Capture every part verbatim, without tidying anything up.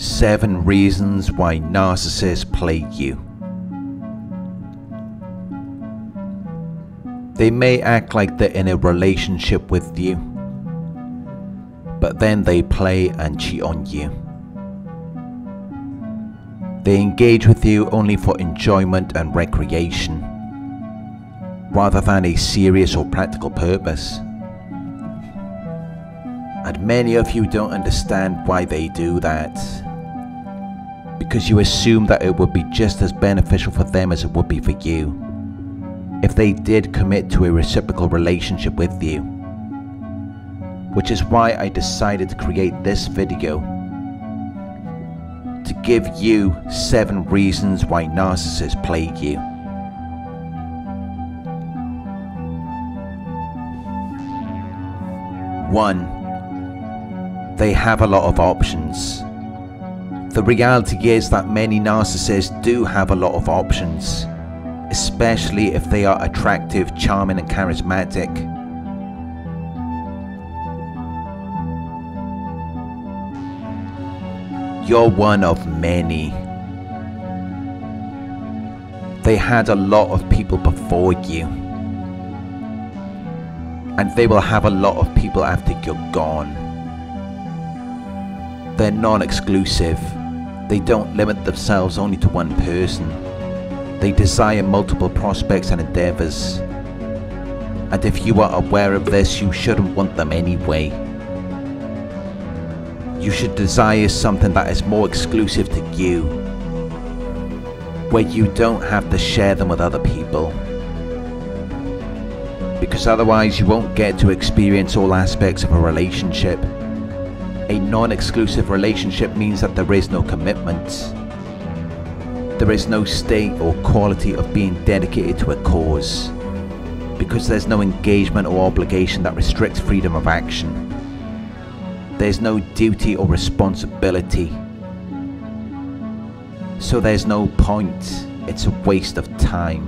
seven reasons why narcissists plague you. They may act like they're in a relationship with you, but then they play and cheat on you. They engage with you only for enjoyment and recreation, rather than a serious or practical purpose. And many of you don't understand why they do that, because you assume that it would be just as beneficial for them as it would be for you, if they did commit to a reciprocal relationship with you. Which is why I decided to create this video, to give you seven reasons why narcissists plague you. One. They have a lot of options. The reality is that many narcissists do have a lot of options, especially if they are attractive, charming and charismatic. You're one of many. They had a lot of people before you, and they will have a lot of people after you're gone. They're non-exclusive. They don't limit themselves only to one person. They desire multiple prospects and endeavors, and if you are aware of this, you shouldn't want them anyway. You should desire something that is more exclusive to you, where you don't have to share them with other people, because otherwise you won't get to experience all aspects of a relationship. A non-exclusive relationship means that there is no commitment. There is no state or quality of being dedicated to a cause, because there's no engagement or obligation that restricts freedom of action. There's no duty or responsibility, so there's no point. It's a waste of time,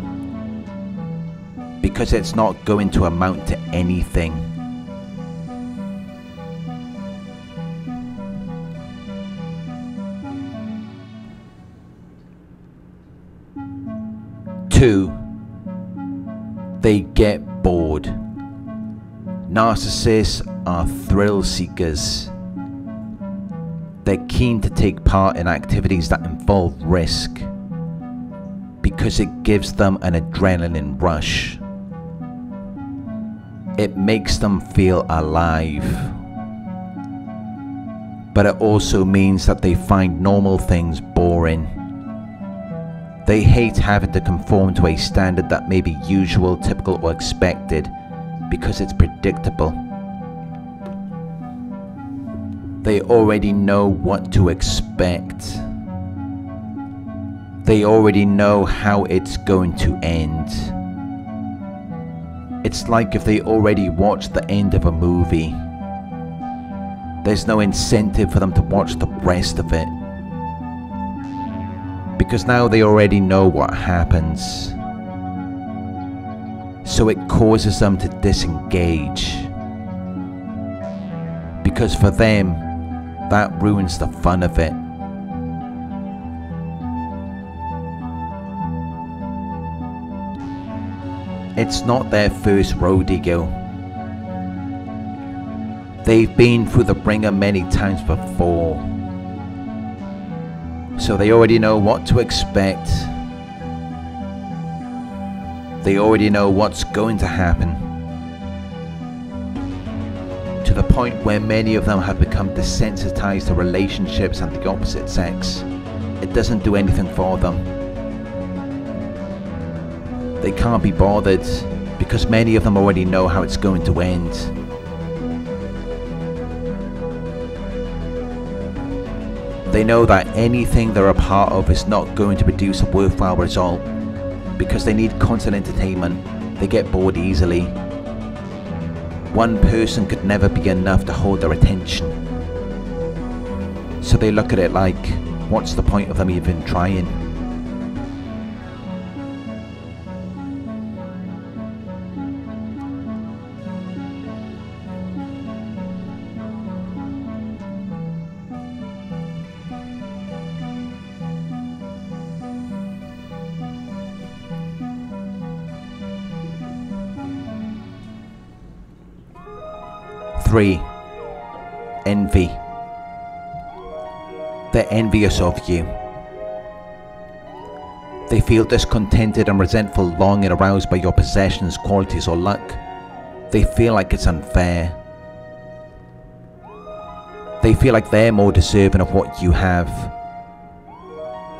because it's not going to amount to anything. Two. They get bored. Narcissists are thrill seekers. They're keen to take part in activities that involve risk, because it gives them an adrenaline rush. It makes them feel alive, but it also means that they find normal things boring. They hate having to conform to a standard that may be usual, typical or expected, because it's predictable. They already know what to expect. They already know how it's going to end. It's like if they already watched the end of a movie. There's no incentive for them to watch the rest of it, because now they already know what happens. So it causes them to disengage, because for them, that ruins the fun of it. It's not their first rodeo. They've been through the ringer many times before, so they already know what to expect. They already know what's going to happen, to the point where many of them have become desensitized to relationships and the opposite sex. It doesn't do anything for them. They can't be bothered, because many of them already know how it's going to end. They know that anything they're a part of is not going to produce a worthwhile result, because they need constant entertainment. They get bored easily. One person could never be enough to hold their attention, so they look at it like, what's the point of them even trying? three, envy. They're envious of you. They feel discontented and resentful, longing and aroused by your possessions, qualities or luck. They feel like it's unfair. They feel like they're more deserving of what you have.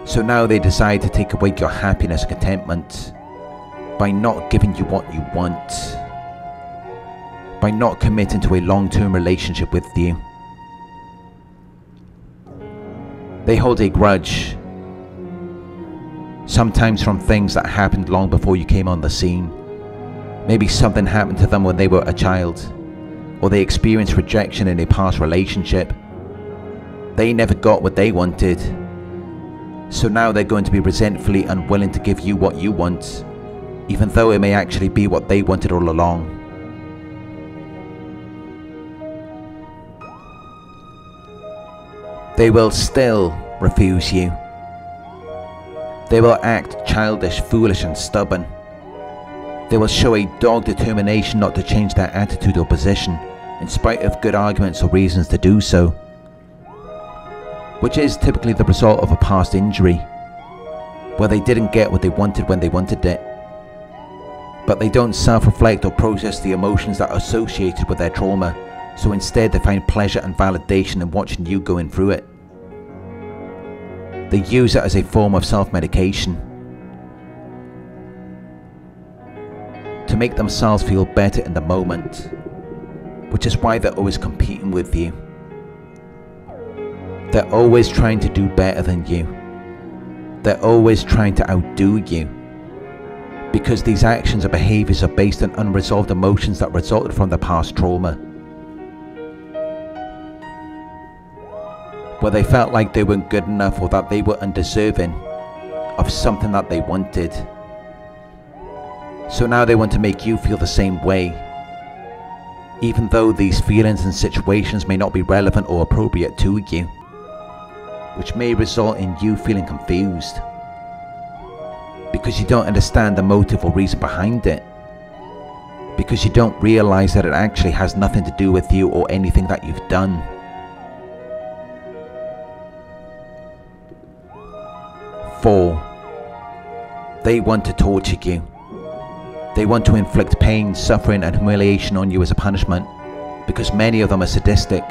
So now they decide to take away your happiness and contentment by not giving you what you want, by not committing to a long-term relationship with you. They hold a grudge, sometimes from things that happened long before you came on the scene. Maybe something happened to them when they were a child, or they experienced rejection in a past relationship. They never got what they wanted, so now they're going to be resentfully unwilling to give you what you want, even though it may actually be what they wanted all along. They will still refuse you. They will act childish, foolish and stubborn. They will show a dogged determination not to change their attitude or position, in spite of good arguments or reasons to do so, which is typically the result of a past injury, where they didn't get what they wanted when they wanted it, but they don't self-reflect or process the emotions that are associated with their trauma, so instead they find pleasure and validation in watching you going through it. They use it as a form of self-medication, to make themselves feel better in the moment, which is why they're always competing with you. They're always trying to do better than you. They're always trying to outdo you, because these actions and behaviors are based on unresolved emotions that resulted from the past trauma, where they felt like they weren't good enough or that they were undeserving of something that they wanted. So now they want to make you feel the same way, even though these feelings and situations may not be relevant or appropriate to you, which may result in you feeling confused, because you don't understand the motive or reason behind it, because you don't realize that it actually has nothing to do with you or anything that you've done. Four. They want to torture you. They want to inflict pain, suffering and humiliation on you as a punishment, because many of them are sadistic.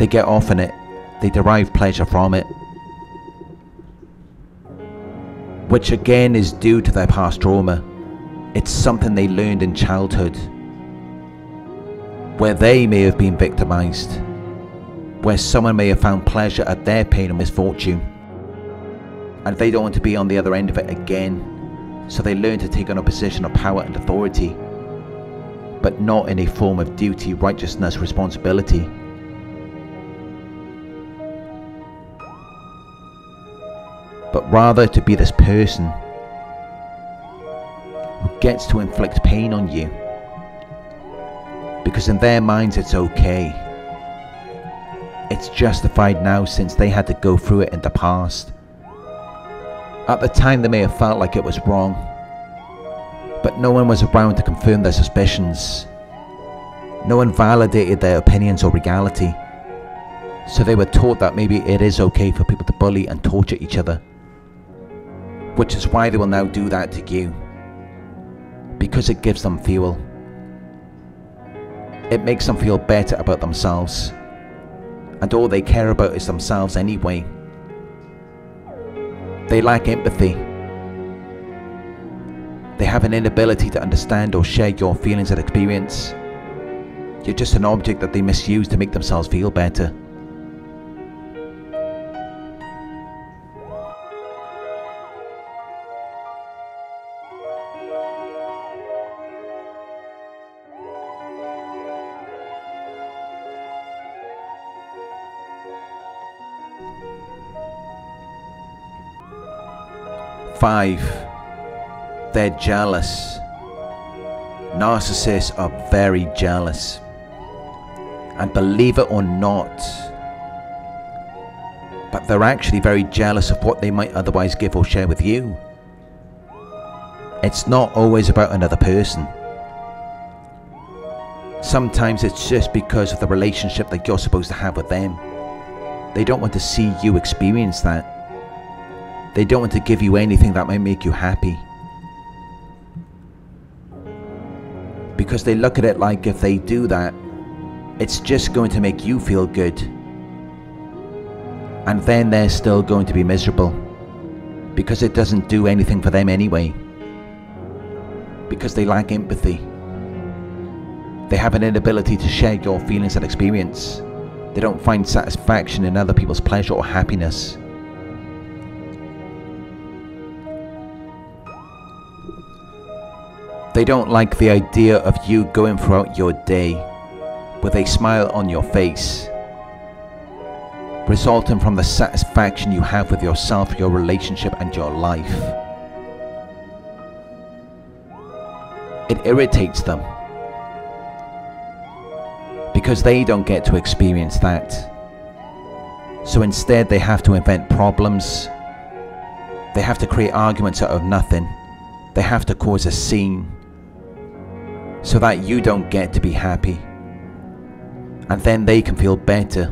They get off on it, they derive pleasure from it, which again is due to their past trauma. It's something they learned in childhood, where they may have been victimized, where someone may have found pleasure at their pain and misfortune, and they don't want to be on the other end of it again. So they learn to take on a position of power and authority, but not in a form of duty, righteousness, responsibility. But rather to be this person who gets to inflict pain on you, because in their minds it's okay. It's justified now since they had to go through it in the past. At the time they may have felt like it was wrong, but no one was around to confirm their suspicions. No one validated their opinions or reality, so they were taught that maybe it is okay for people to bully and torture each other, which is why they will now do that to you, because it gives them fuel. It makes them feel better about themselves, and all they care about is themselves anyway. They lack empathy. They have an inability to understand or share your feelings and experience. You're just an object that they misuse to make themselves feel better. Five. They're jealous. Narcissists are very jealous, and believe it or not, but they're actually very jealous of what they might otherwise give or share with you. It's not always about another person. Sometimes it's just because of the relationship that you're supposed to have with them. They don't want to see you experience that. They don't want to give you anything that might make you happy. Because they look at it like if they do that, it's just going to make you feel good. And then they're still going to be miserable. Because it doesn't do anything for them anyway. Because they lack empathy. They have an inability to share your feelings and experience. They don't find satisfaction in other people's pleasure or happiness. They don't like the idea of you going throughout your day with a smile on your face, resulting from the satisfaction you have with yourself, your relationship, and your life. It irritates them because they don't get to experience that. So instead they have to invent problems. They have to create arguments out of nothing. They have to cause a scene so that you don't get to be happy, and then they can feel better,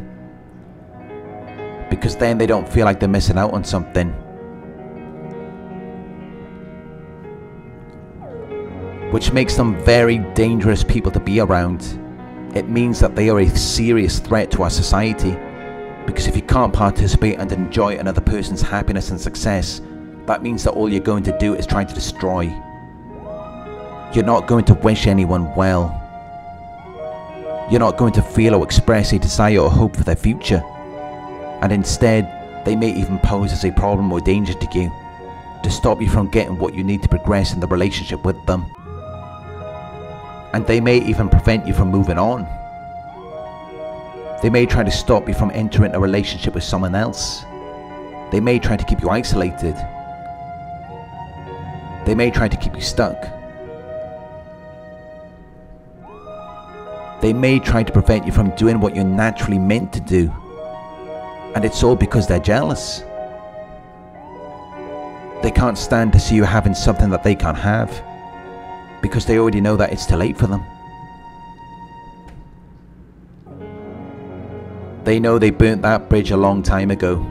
because then they don't feel like they're missing out on something. Which makes them very dangerous people to be around. It means that they are a serious threat to our society, because if you can't participate and enjoy another person's happiness and success, that means that all you're going to do is try to destroy. You're not going to wish anyone well. You're not going to feel or express a desire or hope for their future. And instead, they may even pose as a problem or danger to you, to stop you from getting what you need to progress in the relationship with them. And they may even prevent you from moving on. They may try to stop you from entering a relationship with someone else. They may try to keep you isolated. They may try to keep you stuck. They may try to prevent you from doing what you're naturally meant to do. And it's all because they're jealous. They can't stand to see you having something that they can't have, because they already know that it's too late for them. They know they burnt that bridge a long time ago.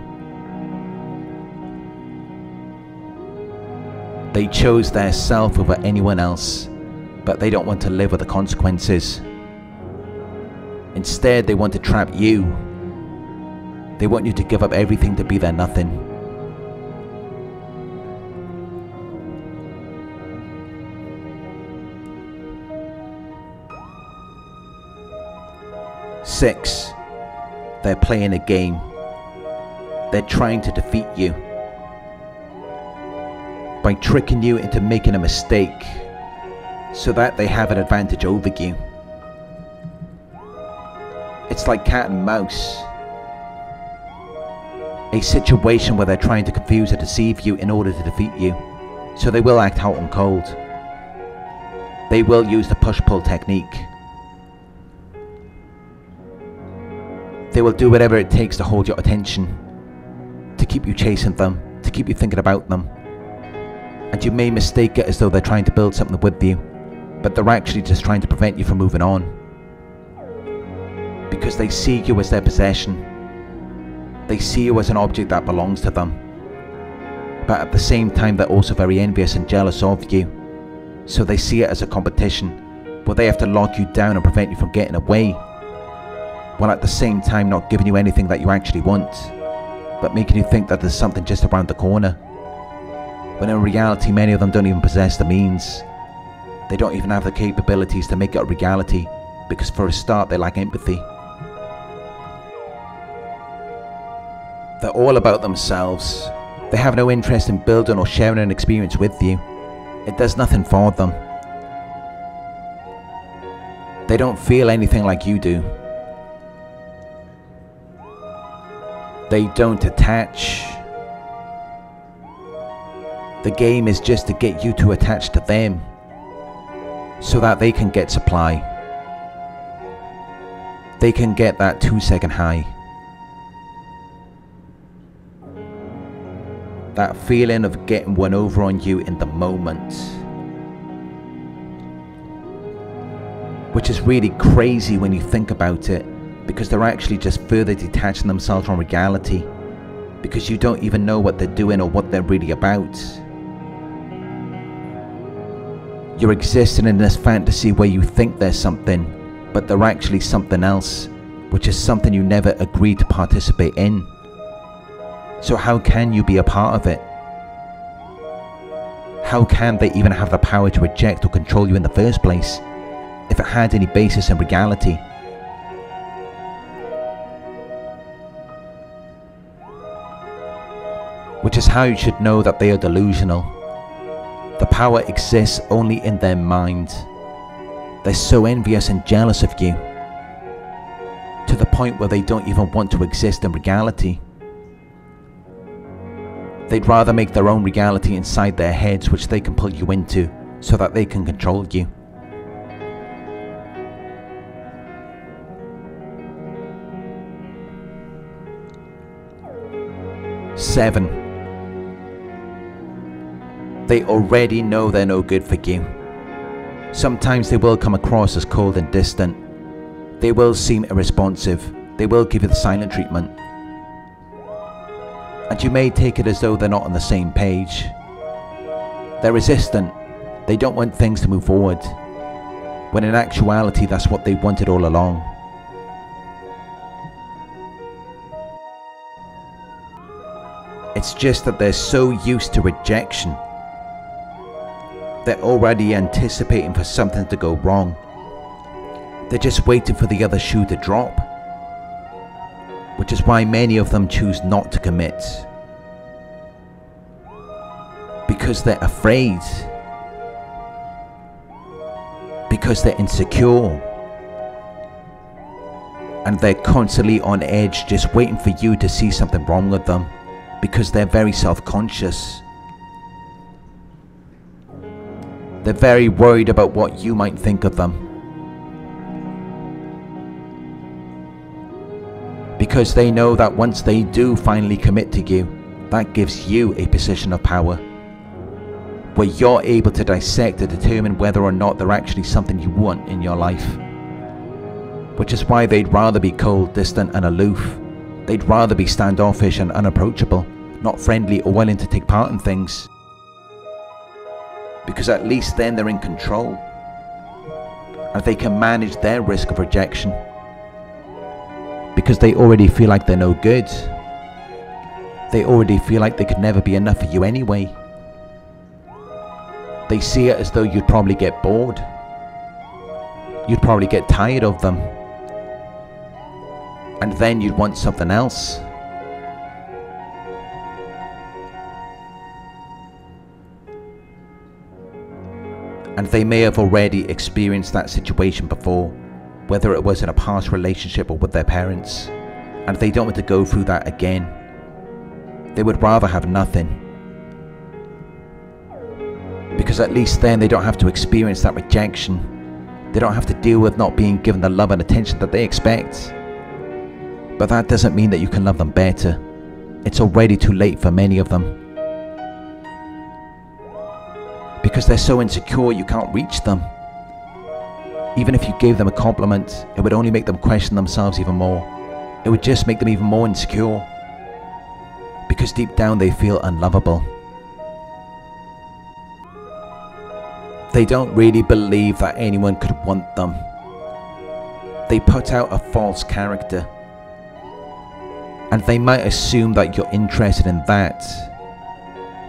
They chose their self over anyone else, but they don't want to live with the consequences. Instead, they want to trap you. They want you to give up everything to be their nothing. Six, they're playing a game. They're trying to defeat you by tricking you into making a mistake, so that they have an advantage over you. It's like cat and mouse. A situation where they're trying to confuse or deceive you in order to defeat you. So they will act hot and cold. They will use the push-pull technique. They will do whatever it takes to hold your attention, to keep you chasing them, to keep you thinking about them. And you may mistake it as though they're trying to build something with you, but they're actually just trying to prevent you from moving on. Because they see you as their possession. They see you as an object that belongs to them. But at the same time, they're also very envious and jealous of you. So they see it as a competition, where they have to lock you down and prevent you from getting away, while at the same time not giving you anything that you actually want, but making you think that there's something just around the corner. When in reality, many of them don't even possess the means. They don't even have the capabilities to make it a reality, because for a start they lack empathy. They're all about themselves. They have no interest in building or sharing an experience with you. It does nothing for them. They don't feel anything like you do. They don't attach. The game is just to get you to attach to them, so that they can get supply. They can get that two second high. That feeling of getting one over on you in the moment. which is really crazy when you think about it, because they're actually just further detaching themselves from reality, because you don't even know what they're doing or what they're really about. You're existing in this fantasy where you think there's something, but they're actually something else, which is something you never agreed to participate in. So how can you be a part of it? How can they even have the power to reject or control you in the first place, if it had any basis in reality? Which is how you should know that they are delusional. The power exists only in their mind. They're so envious and jealous of you, to the point where they don't even want to exist in reality. They'd rather make their own reality inside their heads, which they can pull you into, so that they can control you. seven. They already know they're no good for you. Sometimes they will come across as cold and distant. They will seem irresponsive. They will give you the silent treatment. And you may take it as though they're not on the same page. They're resistant. They don't want things to move forward, when in actuality that's what they wanted all along. It's just that they're so used to rejection. They're already anticipating for something to go wrong. They're just waiting for the other shoe to drop, which is why many of them choose not to commit, because they're afraid, because they're insecure, and they're constantly on edge, just waiting for you to see something wrong with them, because they're very self-conscious. They're very worried about what you might think of them, because they know that once they do finally commit to you, that gives you a position of power, where you're able to dissect and determine whether or not they're actually something you want in your life. Which is why they'd rather be cold, distant and aloof. They'd rather be standoffish and unapproachable, not friendly or willing to take part in things, because at least then they're in control, and they can manage their risk of rejection, because they already feel like they're no good. They already feel like they could never be enough for you anyway. They see it as though you'd probably get bored. You'd probably get tired of them. And then you'd want something else. And they may have already experienced that situation before, whether it was in a past relationship or with their parents, and they don't want to go through that again. They would rather have nothing, because at least then they don't have to experience that rejection. They don't have to deal with not being given the love and attention that they expect. But that doesn't mean that you can love them better. It's already too late for many of them, because they're so insecure you can't reach them. Even if you gave them a compliment, it would only make them question themselves even more. It would just make them even more insecure, because deep down they feel unlovable. They don't really believe that anyone could want them. They put out a false character, and they might assume that you're interested in that,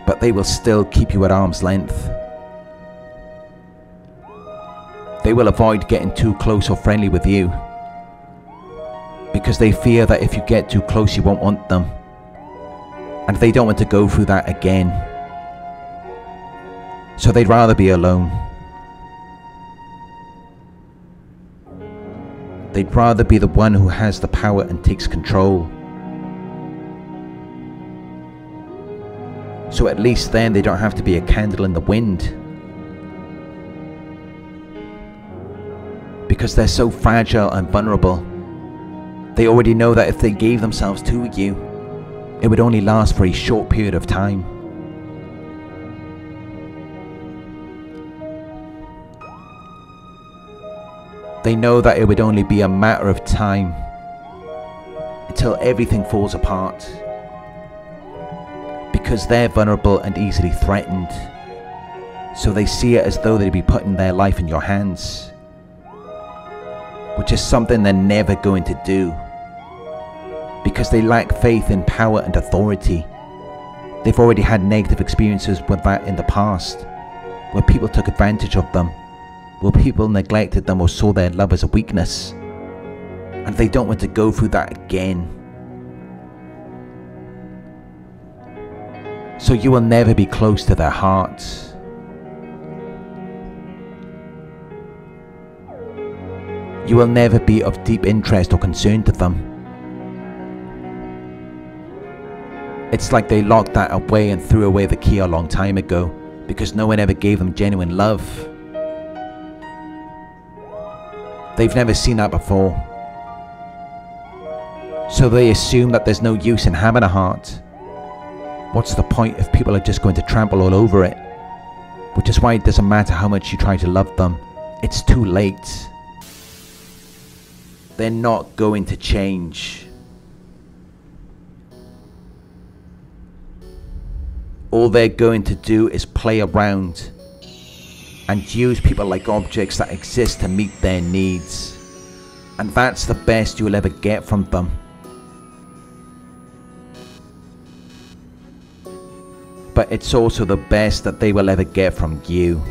but they will still keep you at arm's length. They will avoid getting too close or friendly with you, because they fear that if you get too close you won't want them, and they don't want to go through that again. So they'd rather be alone. They'd rather be the one who has the power and takes control. So at least then they don't have to be a candle in the wind, because they're so fragile and vulnerable. They already know that if they gave themselves to you, it would only last for a short period of time. They know that it would only be a matter of time until everything falls apart, because they're vulnerable and easily threatened, so they see it as though they'd be putting their life in your hands, which is something they're never going to do, because they lack faith in power and authority. They've already had negative experiences with that in the past, where people took advantage of them, where people neglected them or saw their love as a weakness, and they don't want to go through that again. So you will never be close to their hearts. You will never be of deep interest or concern to them. It's like they locked that away and threw away the key a long time ago, because no one ever gave them genuine love. They've never seen that before. So they assume that there's no use in having a heart. What's the point if people are just going to trample all over it? Which is why it doesn't matter how much you try to love them, it's too late. They're not going to change. All they're going to do is play around and use people like objects that exist to meet their needs. And that's the best you'll ever get from them. But it's also the best that they will ever get from you.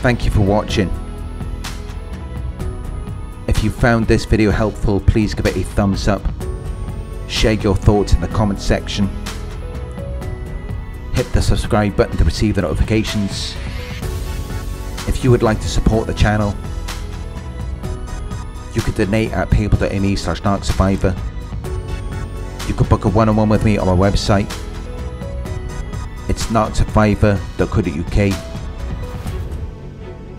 Thank you for watching. If you found this video helpful, please give it a thumbs up. Share your thoughts in the comment section. Hit the subscribe button to receive the notifications. If you would like to support the channel, you could donate at paypal dot me slash narc survivor. You could book a one-on-one with me on my website. It's narc survivor dot co dot U K.